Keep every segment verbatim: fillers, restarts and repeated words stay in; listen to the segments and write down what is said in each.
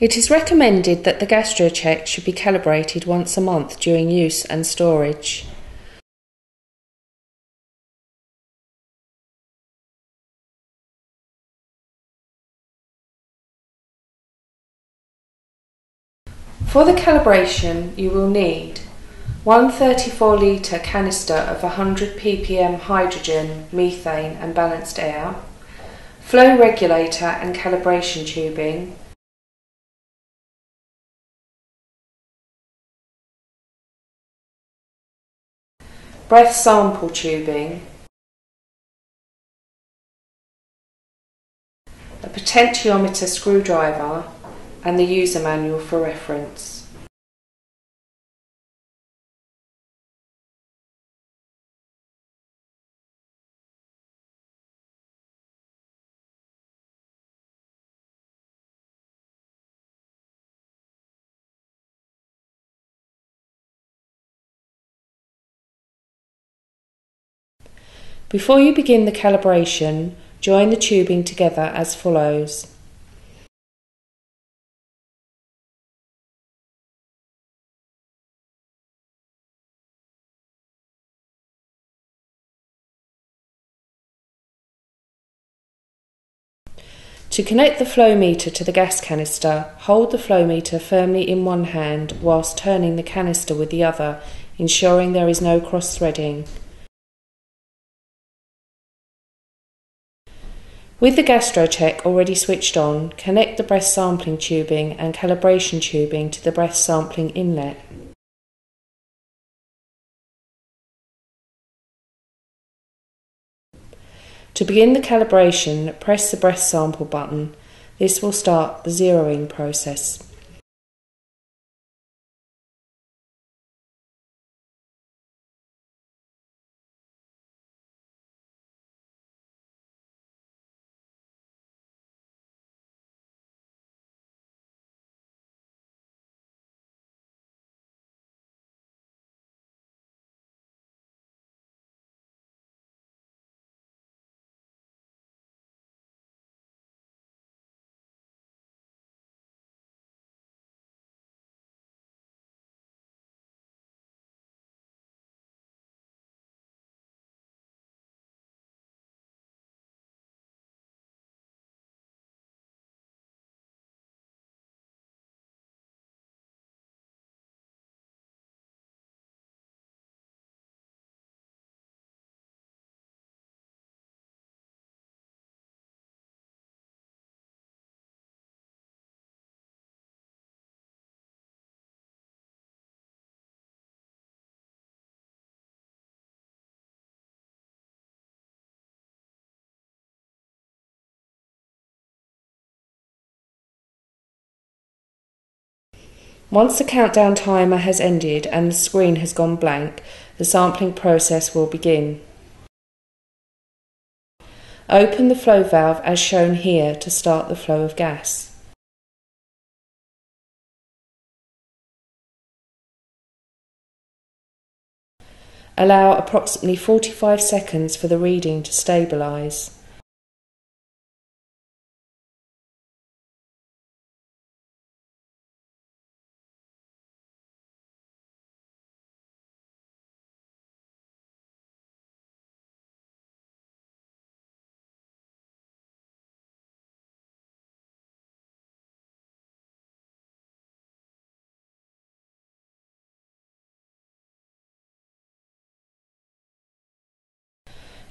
It is recommended that the GastroCH should be calibrated once a month during use and storage. For the calibration, you will need one thirty-four litre canister of one hundred p p m hydrogen, methane and balanced air, flow regulator and calibration tubing, breath sample tubing, a potentiometer screwdriver and the user manual for reference. Before you begin the calibration, join the tubing together as follows. To connect the flow meter to the gas canister, hold the flow meter firmly in one hand whilst turning the canister with the other, ensuring there is no cross-threading. With the GastroCH already switched on, connect the breath sampling tubing and calibration tubing to the breath sampling inlet. To begin the calibration, press the breath sample button. This will start the zeroing process. Once the countdown timer has ended and the screen has gone blank, the sampling process will begin. Open the flow valve as shown here to start the flow of gas. Allow approximately forty-five seconds for the reading to stabilise.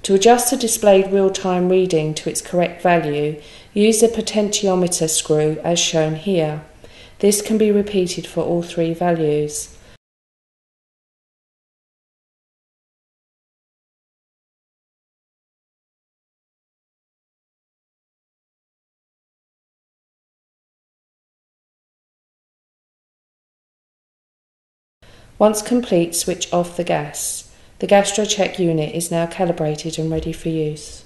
To adjust the displayed real-time reading to its correct value, use the potentiometer screw as shown here. This can be repeated for all three values. Once complete, switch off the gas. The GastroCH unit is now calibrated and ready for use.